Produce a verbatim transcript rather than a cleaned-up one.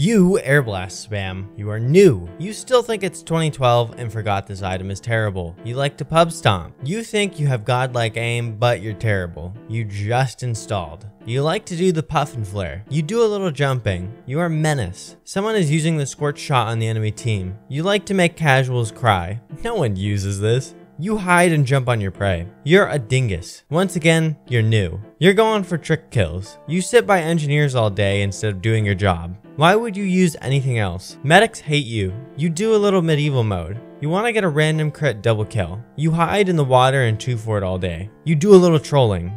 You air blast spam. You are new. You still think it's twenty twelve and forgot this item is terrible. You like to pub stomp. You think you have godlike aim, but you're terrible. You just installed. You like to do the puff and flare. You do a little jumping. You are menace. Someone is using the scorch shot on the enemy team. You like to make casuals cry. No one uses this. You hide and jump on your prey. You're a dingus. Once again, you're new. You're going for trick kills. You sit by engineers all day instead of doing your job. Why would you use anything else? Medics hate you. You do a little medieval mode. You want to get a random crit double kill. You hide in the water and two for it all day. You do a little trolling.